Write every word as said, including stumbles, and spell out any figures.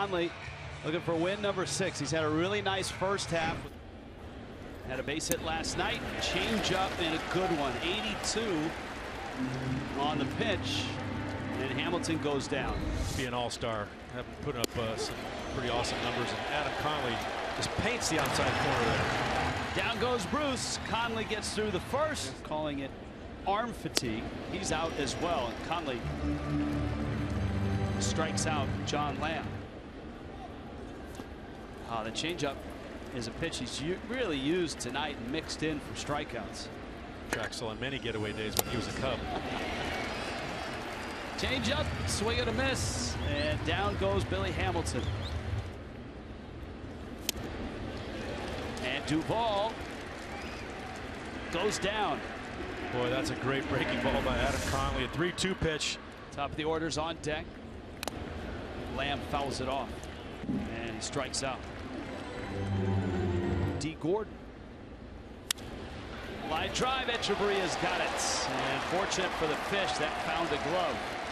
Conley looking for win number six. He's had a really nice first half. Had a base hit last night, change up, and a good one. eighty-two on the pitch, and Hamilton goes down. Be an all-star, having put up uh, some pretty awesome numbers. And Adam Conley just paints the outside corner there. Down goes Bruce. Conley gets through the first, calling it arm fatigue. He's out as well, and Conley strikes out John Lamb. Uh, the changeup is a pitch he's really used tonight and mixed in for strikeouts. Traxel on many getaway days when he was a Cub. Change up, swing and a miss, and down goes Billy Hamilton. And Duvall goes down. Boy, that's a great breaking ball by Adam Conley. A three two pitch. Top of the order's on deck. Lamb fouls it off, and he strikes out. D. Gordon. Line drive, Echeverria's got it. And fortunate for the fish, that found a glove.